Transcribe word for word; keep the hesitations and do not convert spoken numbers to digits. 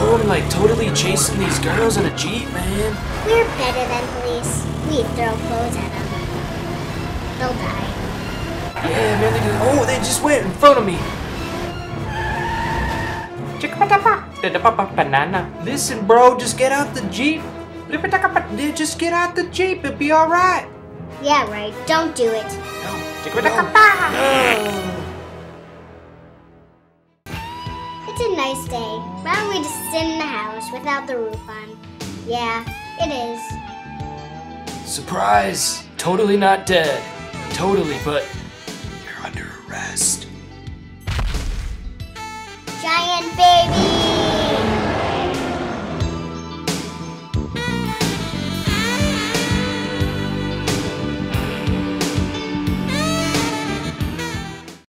Oh, I'm like totally chasing these girls in a Jeep, man. We're better than police. We throw clothes at them. They'll die. Yeah, man, they just, oh, they just went in front of me. Listen, bro, just get out the Jeep. Just get out the Jeep, it'll be alright. Yeah, right. Don't do it. No. No. No. It's a nice day. Why don't we just sit in the house without the roof on? Yeah, it is. Surprise! Totally not dead. Totally, but you're under arrest. Giant baby!